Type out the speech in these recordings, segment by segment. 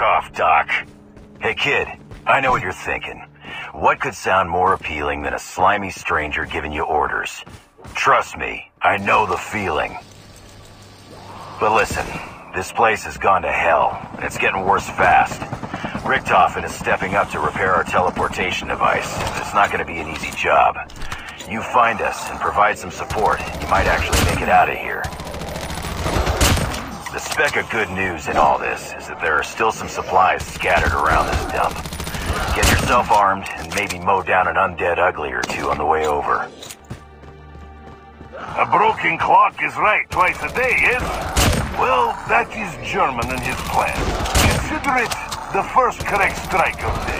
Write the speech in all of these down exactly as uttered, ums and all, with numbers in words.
Fuck off, Doc. Hey, kid, I know what you're thinking. What could sound more appealing than a slimy stranger giving you orders? Trust me, I know the feeling. But listen, this place has gone to hell, and it's getting worse fast. Richtofen is stepping up to repair our teleportation device, and it's not going to be an easy job. You find us and provide some support, you might actually make it out of here. The speck of good news in all this is that there are still some supplies scattered around this dump. Get yourself armed and maybe mow down an undead ugly or two on the way over. A broken clock is right twice a day, yes? Well, that is German in his plan. Consider it the first correct strike of the day.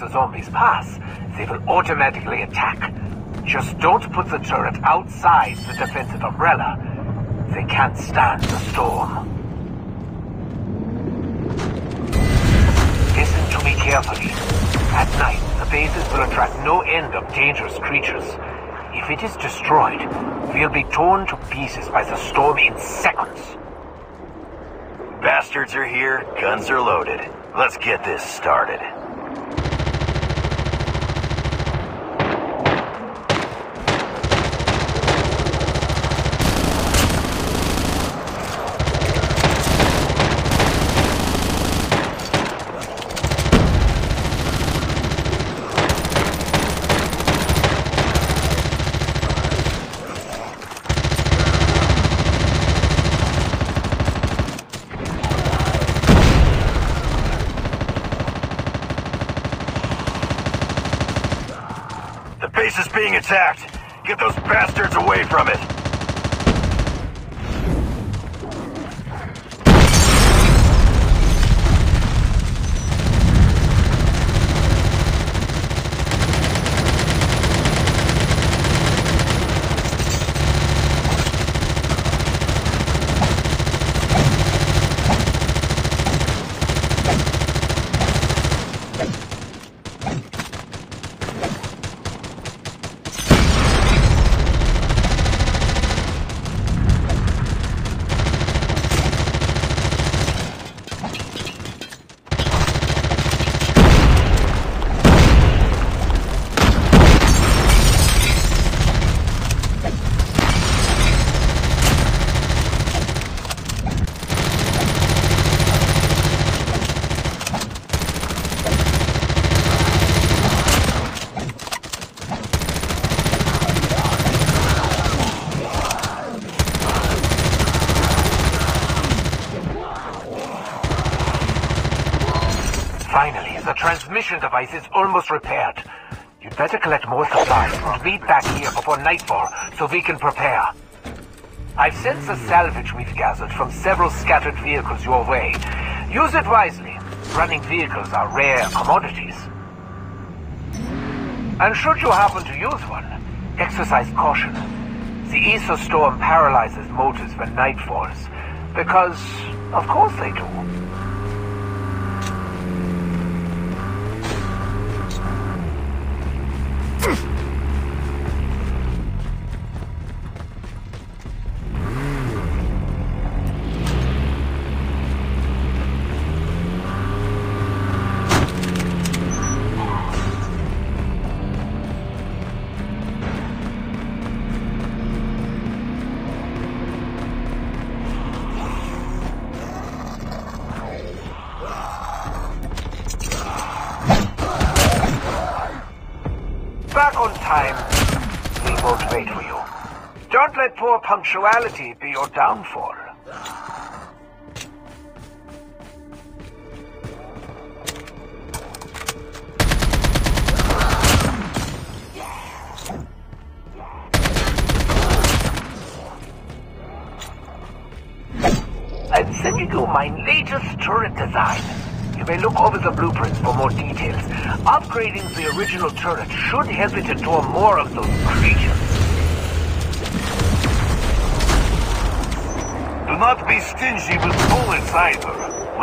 The zombies pass, they will automatically attack. Just don't put the turret outside the defensive umbrella. They can't stand the storm. Listen to me carefully. At night, the bases will attract no end of dangerous creatures. If it is destroyed, we'll be torn to pieces by the storm in seconds. Bastards are here, guns are loaded. Let's get this started. Is being attacked. Get those bastards away from it. Transmission device is almost repaired. You'd better collect more supplies and meet back here before nightfall so we can prepare. I've sent the salvage we've gathered from several scattered vehicles your way. Use it wisely. Running vehicles are rare commodities. And should you happen to use one, exercise caution. The Aether Storm paralyzes motors when night falls, because of course they do. Punctuality be your downfall. turret design. You may look over the blueprints for more details. Upgrading the original turret should help it endure more of those creatures. Do not be stingy with bullets either.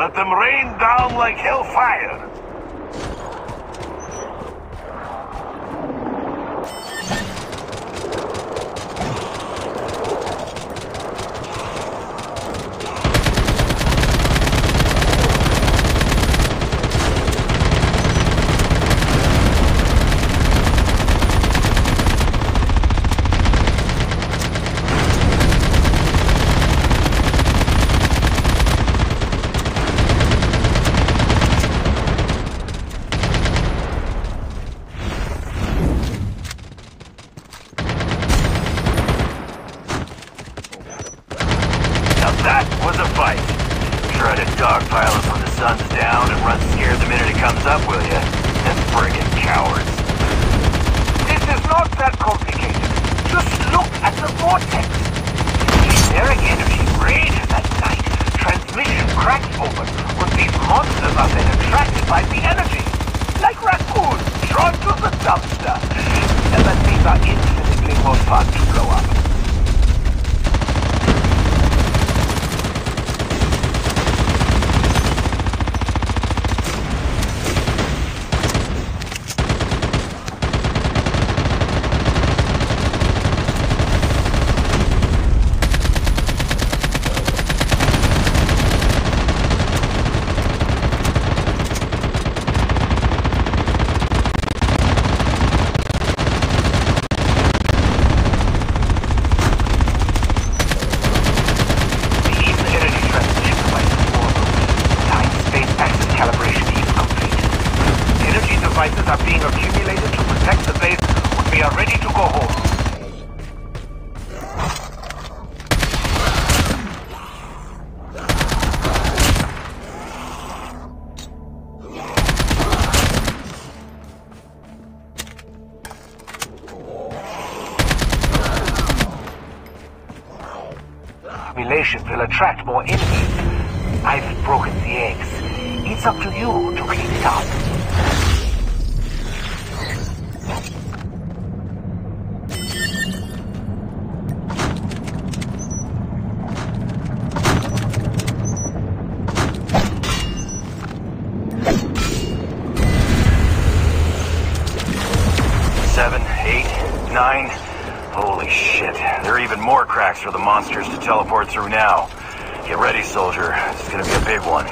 Let them rain down like hellfire. Will attract more enemies. I've broken the eggs. It's up to you to clean it up. Seven, eight, nine. Holy shit. There are even more cracks for the monsters to teleport through now. Get ready, soldier. This is gonna be a big one.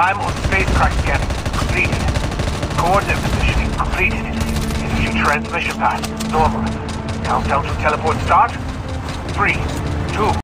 Time on spacecraft scan completed. Coordinate positioning completed. Initial transmission path normal. Countdown to teleport start. Three, two.